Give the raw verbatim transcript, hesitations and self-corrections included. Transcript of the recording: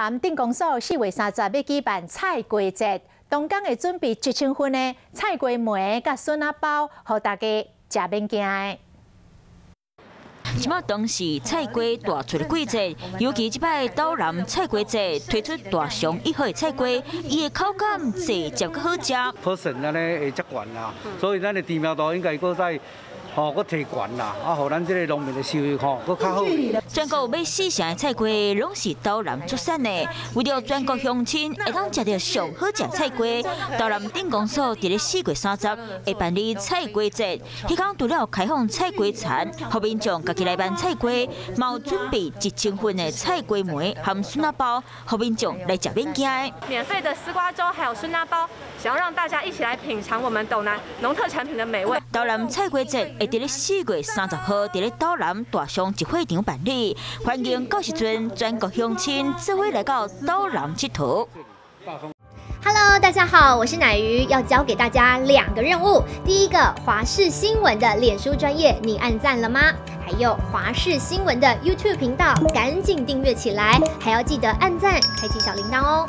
南鎮公所四月三十要举办菜瓜节，当天会准备一千份的菜瓜糜甲笋仔包，予大家食免惊的。 即马当是菜瓜大出的季节，尤其即摆斗南菜瓜节推出大上一号的菜瓜，伊的口感細嚼阁好食。percent 安尼会遮悬啦，所以咱的地苗度应该搁再吼搁提悬啦，啊，互咱即个农民的收入吼搁较好。全国有要四成的菜瓜拢是斗南出产的，为了全国乡亲会当食到上好食菜瓜，斗南鎮公所伫咧四月三十会办理菜瓜节，迄天除了开放菜瓜田，互民众家己 来办菜瓜，嘛有准备一千份的菜瓜糜含笋仔包，互民众来食免惊的。免费的丝瓜粥还有笋仔包，想要让大家一起来品尝我们斗南农特产品的美味。斗南菜瓜节会伫咧四月三十号伫咧斗南大商集会场办理，欢迎到时阵全国乡亲做伙来到斗南佚佗。 Hello， 大家好，我是乃瑜，要教给大家两个任务。第一个，华视新闻的脸书专页，你按赞了吗？还有华视新闻的 YouTube 频道，赶紧订阅起来，还要记得按赞，开启小铃铛哦。